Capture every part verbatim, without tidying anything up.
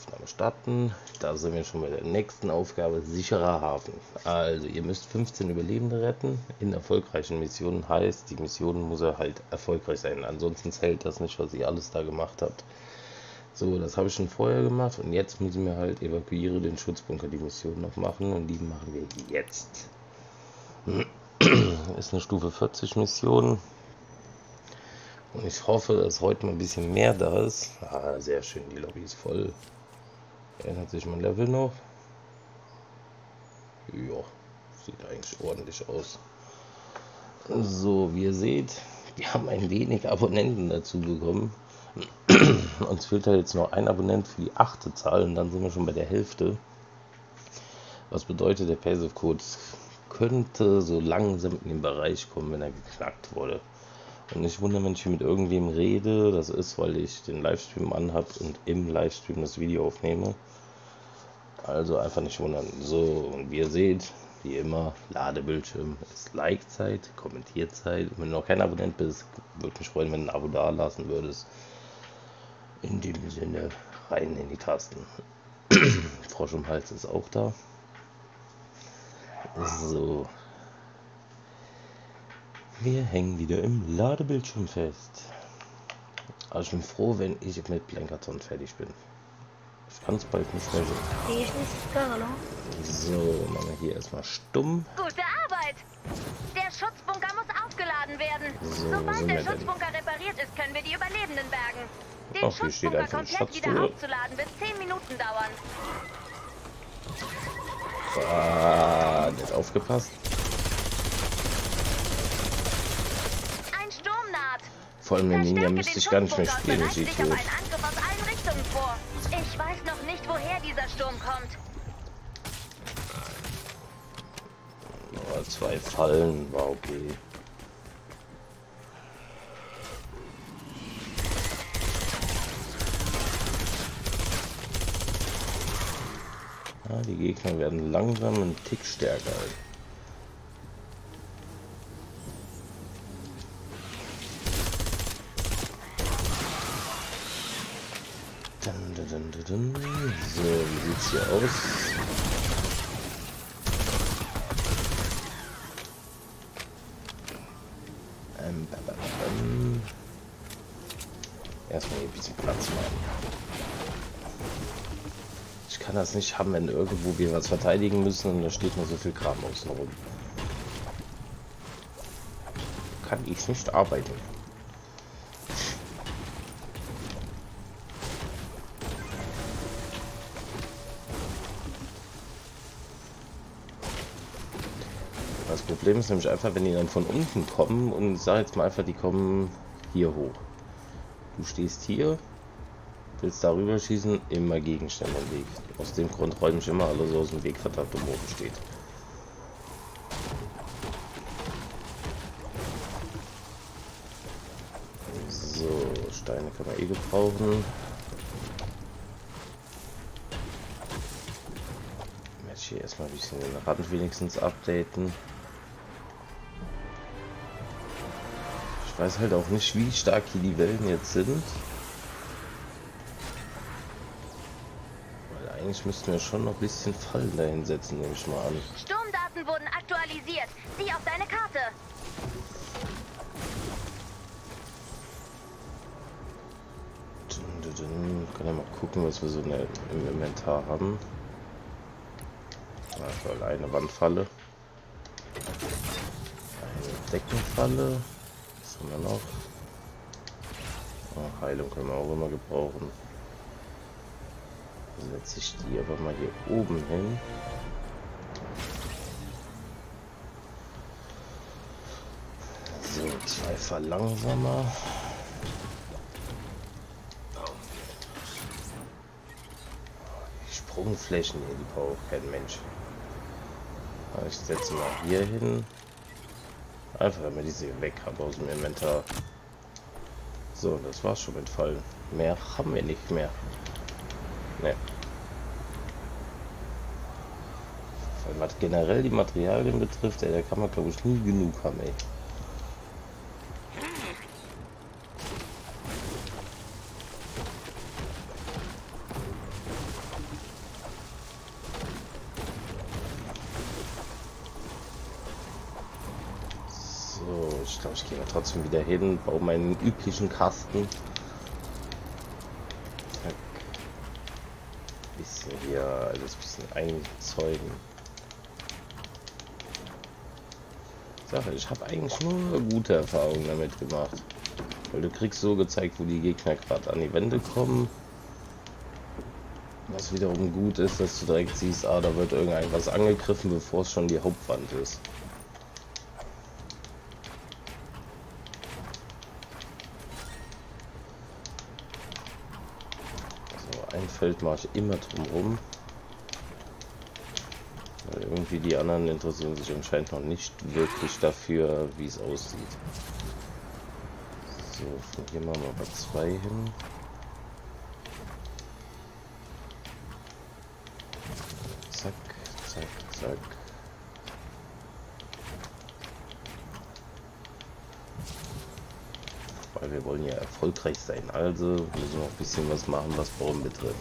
Aufnahme starten. Da sind wir schon bei der nächsten Aufgabe, sicherer Hafen. Also ihr müsst fünfzehn Überlebende retten in erfolgreichen Missionen, heißt die Mission muss er halt erfolgreich sein, ansonsten zählt das nicht, was ihr alles da gemacht habt. So, das habe ich schon vorher gemacht und jetzt müssen wir halt evakuiere den Schutzbunker, die Mission noch machen und die machen wir jetzt. Ist eine Stufe vierzig Mission. Und ich hoffe, dass heute mal ein bisschen mehr da ist. Ah, sehr schön, die Lobby ist voll. Ändert sich mein Level noch? Ja, sieht eigentlich ordentlich aus. So, wie ihr seht, wir haben ein wenig Abonnenten dazu bekommen. Uns fehlt halt jetzt noch ein Abonnent für die achte Zahl und dann sind wir schon bei der Hälfte. Was bedeutet, der Paysafecard könnte so langsam in den Bereich kommen, wenn er geknackt wurde. Und ich wundere, wenn ich mit irgendwem rede, das ist, weil ich den Livestream anhab und im Livestream das Video aufnehme. Also einfach nicht wundern. So, und wie ihr seht, wie immer, Ladebildschirm ist Like-Zeit, Kommentierzeit. Und wenn du noch kein Abonnent bist, würde mich freuen, wenn du ein Abo da lassen würdest. In dem Sinne, rein in die Tasten. Frosch im Hals ist auch da. So. Wir hängen wieder im Ladebildschirm fest. Also ich bin froh, wenn ich mit Blankerton fertig bin. Ich kann es bald nicht mehr sehen. So, machen wir hier erstmal stumm. Gute Arbeit! Der Schutzbunker muss aufgeladen werden. So, sobald der Schutzbunker denn? repariert ist, können wir die Überlebenden bergen. Den Ach, Schutzbunker komplett wieder aufzuladen wird zehn Minuten dauern. Ah, nicht aufgepasst. Vor allem in Ninja müsste ich gar nicht mehr spielen, ich sehe tot. Ich weiß noch nicht, woher dieser Sturm kommt. Oh, zwei Fallen war okay. Ah, die Gegner werden langsam einen Tick stärker. So, wie sieht's hier aus? Ähm, ba, ba, ähm. Erstmal hier ein bisschen Platz machen. Ich kann das nicht haben, wenn irgendwo wir was verteidigen müssen und da steht nur so viel Kram außen rum. Kann ich nicht arbeiten. Das Problem ist nämlich einfach, wenn die dann von unten kommen und ich sage jetzt mal einfach, die kommen hier hoch. Du stehst hier, willst darüber schießen, immer Gegenstände im Weg. Aus dem Grund räume ich immer alles aus dem Weg, verdammt um oben steht. So, Steine kann man eh gebrauchen. Ich werde hier erstmal ein bisschen den Rand wenigstens updaten. Ich weiß halt auch nicht, wie stark hier die Wellen jetzt sind. Weil eigentlich müssten wir schon noch ein bisschen Fallen dahin setzen, nehme ich mal an. Sturmdaten wurden aktualisiert. Sieh auf deine Karte. Dun, dun, dun. Kann ja mal gucken, was wir so in der, im Inventar haben. Na, eine Wandfalle. Eine Deckenfalle. Immer noch. Oh, Heilung können wir auch immer gebrauchen. Dann setze ich die aber mal hier oben hin. So, zwei Verlangsamer. Die Sprungflächen hier, die braucht kein Mensch. Aber ich setze mal hier hin. Einfach damit ich sie weg habe aus dem Inventar. So, das war's schon mit Fallen. Mehr haben wir nicht mehr. Ne. Was generell die Materialien betrifft, ey, da kann man glaube ich nie genug haben, ey. Ich glaube, ich gehe mal trotzdem wieder hin, baue meinen üblichen Kasten. Ein bisschen hier alles ein bisschen einzäugen. Sache, ich habe eigentlich nur gute Erfahrungen damit gemacht. Weil du kriegst so gezeigt, wo die Gegner gerade an die Wände kommen. Was wiederum gut ist, dass du direkt siehst, ah, da wird irgendwas angegriffen, bevor es schon die Hauptwand ist. So, ein Feld mache ich immer drumherum. Weil irgendwie die anderen interessieren sich anscheinend noch nicht wirklich dafür, wie es aussieht. So, von hier machen wir mal zwei hin. Zack, zack, zack. Weil wir wollen ja erfolgreich sein, also müssen wir noch ein bisschen was machen, was Bauen betrifft.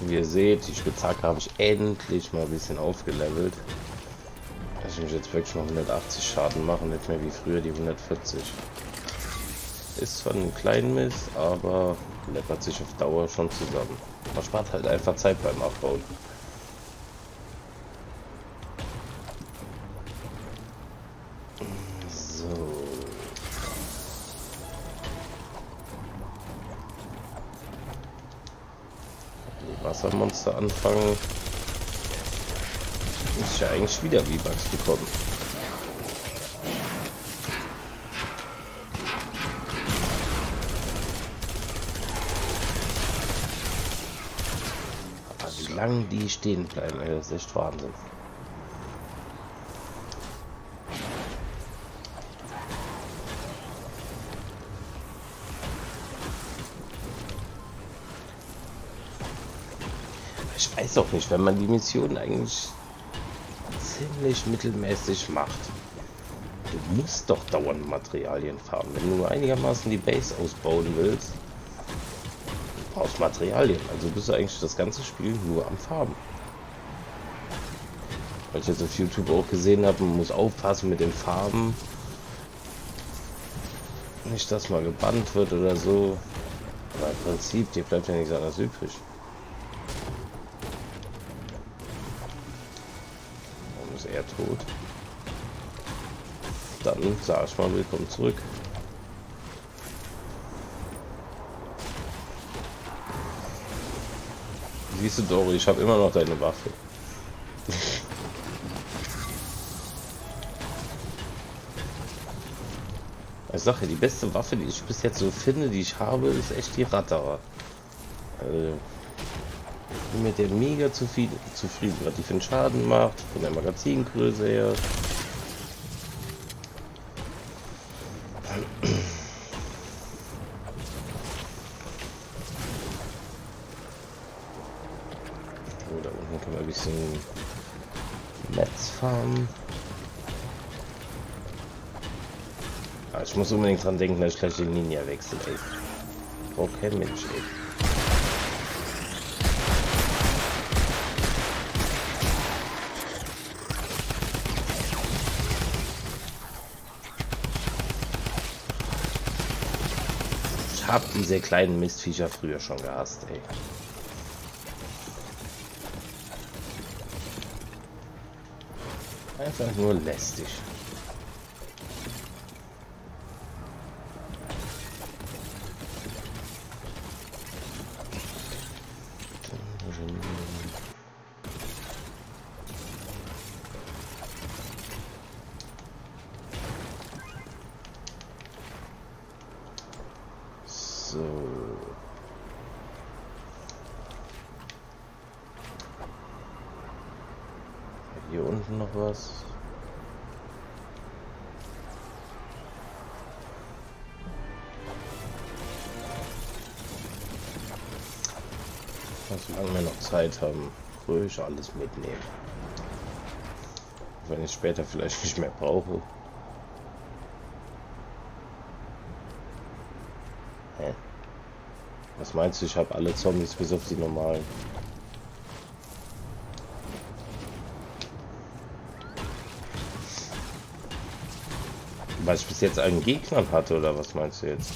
Wie ihr seht, die Spitzhacke habe ich endlich mal ein bisschen aufgelevelt. Dass ich mich jetzt wirklich mal hundertachtzig Schaden machen, nicht mehr wie früher die hundertvierzig. Ist zwar ein kleinen Mist, aber läppert sich auf Dauer schon zusammen. Man spart halt einfach Zeit beim Abbauen. Wassermonster anfangen. Muss ich ja eigentlich wieder V-Bucks bekommen. Aber wie lange die stehen bleiben, ey, das ist echt Wahnsinn. Ich weiß auch nicht, wenn man die Mission eigentlich ziemlich mittelmäßig macht. Du musst doch dauernd Materialien farmen. Wenn du nur einigermaßen die Base ausbauen willst, du brauchst Materialien. Also bist du eigentlich das ganze Spiel nur am Farmen. Weil ich jetzt auf YouTube auch gesehen habe, man muss aufpassen mit den Farben. Nicht, dass mal gebannt wird oder so. Aber im Prinzip, dir bleibt ja nichts anderes übrig. Er tot. Dann sag ich mal willkommen zurück. Siehst du, Dori, ich habe immer noch deine Waffe. Ich sage, die beste Waffe, die ich bis jetzt so finde, die ich habe, ist echt die Ratterer. Also ich bin mit der mega zufrieden, zufrieden, was die für einen Schaden macht, von der Magazingröße her. So, da unten können wir ein bisschen Metz farmen. Ah, ich muss unbedingt dran denken, dass ich gleich den Ninja wechsle, ey. Okay, Mensch, ey. Hab diese kleinen Mistviecher früher schon gehasst, ey. Einfach nur lästig. So. Hier unten noch was. Solange wir noch Zeit haben, ruhig alles mitnehmen. Wenn ich später vielleicht nicht mehr brauche. Hä? Was meinst du, ich habe alle Zombies bis auf die normalen? Weil ich bis jetzt einen Gegner hatte, oder was meinst du jetzt?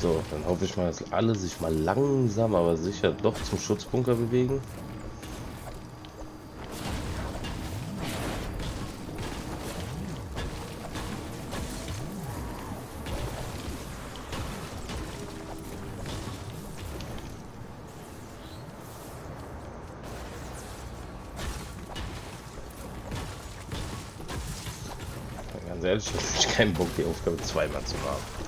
So, dann hoffe ich mal, dass alle sich mal langsam, aber sicher doch zum Schutzbunker bewegen. Ganz ehrlich, ich habe keinen Bock, die Aufgabe zweimal zu machen.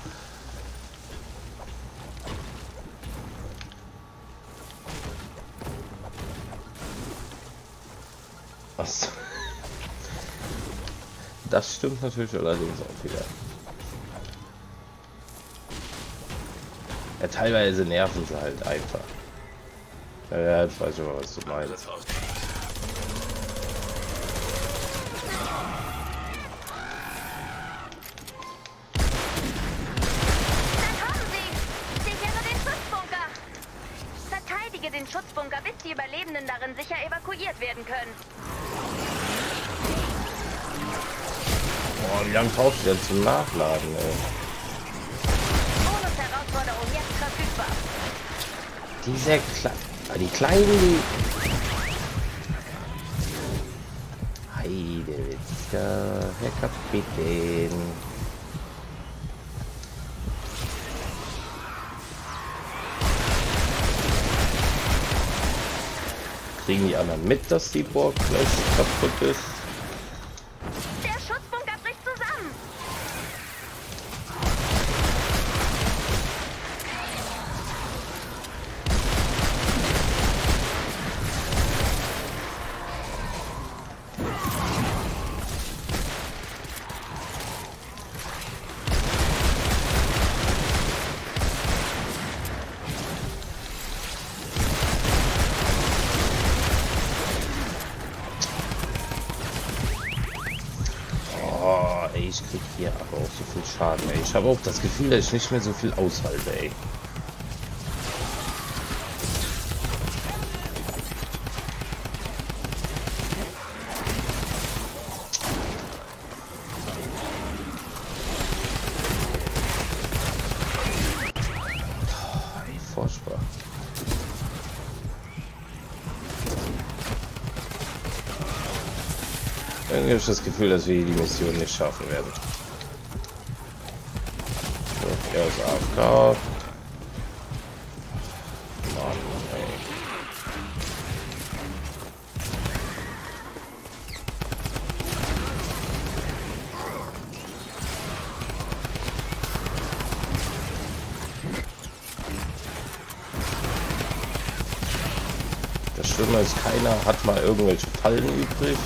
Das stimmt natürlich allerdings auch wieder. Ja, teilweise nerven sie halt einfach. Ja, jetzt weiß ich mal, was du meinst. Dann brauchst du ja zum Nachladen, ey. Bonusherausforderung jetzt verfügbar. Diese Kle die kleinen. Heidewitzka, Herr Kapitän. Kriegen die anderen mit, dass die Burg gleich kaputt ist? Ich krieg hier aber auch so viel Schaden, ey. Ich habe auch das Gefühl, dass ich nicht mehr so viel aushalte, ey. Oh, ey, furchtbar. Irgendwie habe ich das Gefühl, dass wir die Mission nicht schaffen werden. So, er ist A F K. Mann, ey. Das Schlimme ist, keiner hat mal irgendwelche Fallen übrig.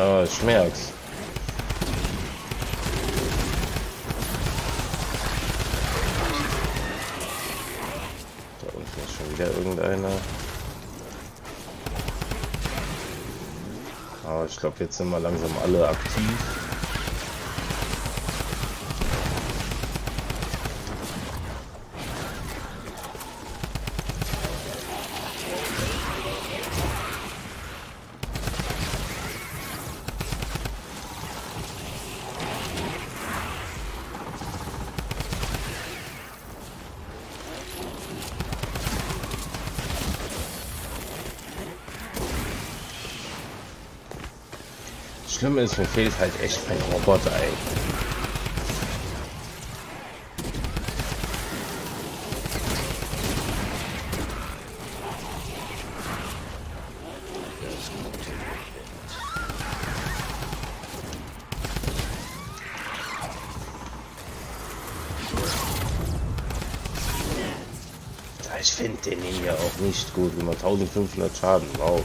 Ja, ich merk's. Da unten ist schon wieder irgendeiner. Aber ich glaube, jetzt sind wir langsam alle aktiv. Schlimm ist, mir fehlt halt echt ein Roboter, ey. Ich finde den hier auch nicht gut. Immer eintausendfünfhundert Schaden. Wow.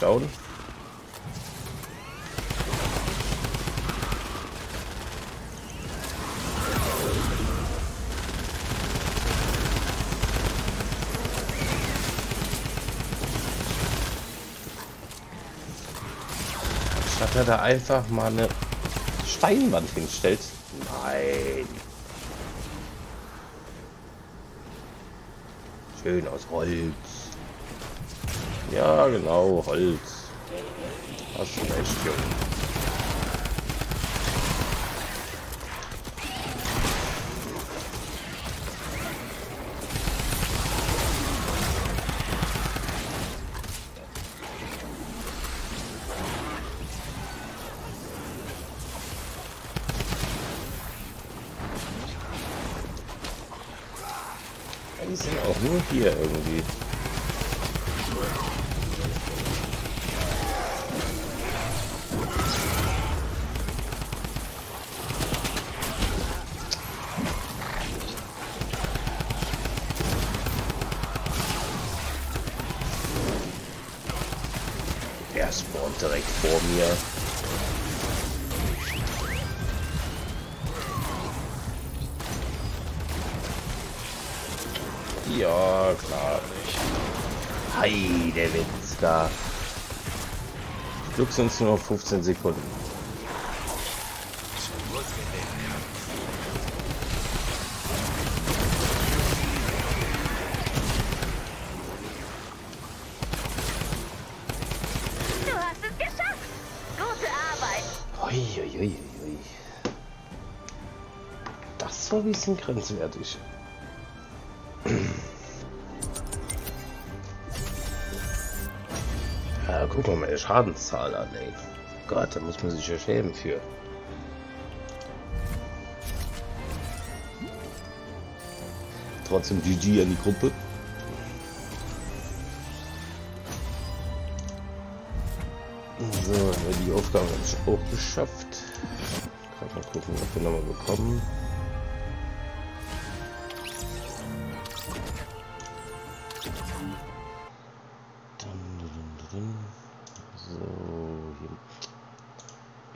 Down. Statt er da einfach mal eine Steinwand hinstellt. Nein. Schön aus Holz. Ja, genau, Holz. Das ist echt jung. Die sind auch nur hier irgendwie. Spawnt direkt vor mir. Ja, klar. Hi, der Witz da. Glück sind es nur fünfzehn Sekunden. Das war ein bisschen grenzwertig. Ja, guck mal meine Schadenszahl an, ey. Gott, da muss man sich ja schämen für. Trotzdem G G an die Gruppe. So, haben wir die Aufgabe auch geschafft. Gerade mal gucken, ob wir nochmal bekommen. So,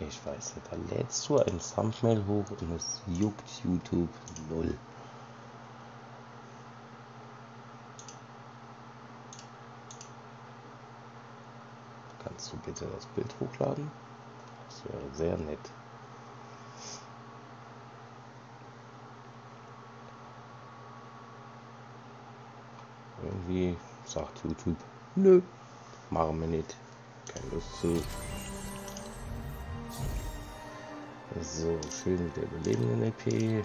ich weiß nicht, da lädst du ein Thumbnail hoch und es juckt YouTube null. Kannst du bitte das Bild hochladen? Das wäre sehr nett. Irgendwie sagt YouTube, nö, machen wir nicht. Keine Lust zu. So, schön mit der belebenden E P.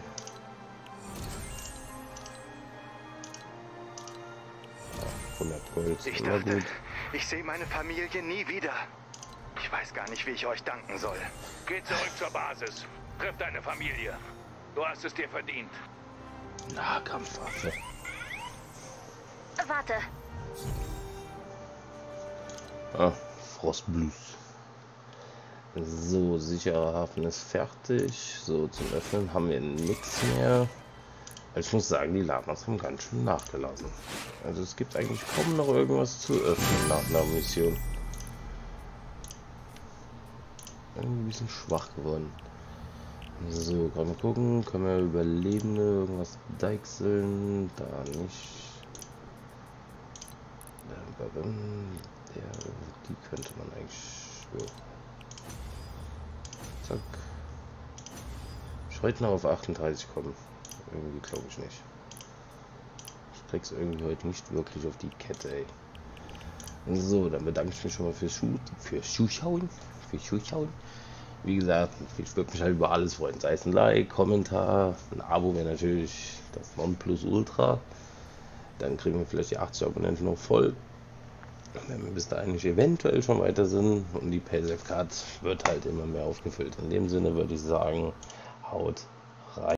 hundert Gold. Ich dachte, gut. Ich sehe meine Familie nie wieder. Ich weiß gar nicht, wie ich euch danken soll. Geh zurück zur Basis. Triff deine Familie. Du hast es dir verdient. Nahkampfwaffe. Warte. Ah, Frostblues. So, sicherer Hafen ist fertig. So, zum Öffnen haben wir nichts mehr. Ich muss sagen, die Lamas haben ganz schön nachgelassen. Also es gibt eigentlich kaum noch irgendwas zu öffnen nach einer Mission. Irgendwie ein bisschen schwach geworden. So, können wir gucken. Können wir Überlebende irgendwas deichseln? Da nicht. Ja, die könnte man eigentlich... Ja. Zack. Ich heute noch auf achtunddreißig kommen. Irgendwie glaube ich nicht. Ich krieg's irgendwie heute nicht wirklich auf die Kette, ey. So, dann bedanke ich mich schon mal fürs Schu für Zuschauen. Für Zuschauen. Wie gesagt, ich würde mich halt über alles freuen. Sei es ein Like, Kommentar, ein Abo wäre natürlich das Nonplusultra. Dann kriegen wir vielleicht die achtzig Abonnenten noch voll. Wenn wir bis da eigentlich eventuell schon weiter sind, und die Paysafecard wird halt immer mehr aufgefüllt. In dem Sinne würde ich sagen, haut rein.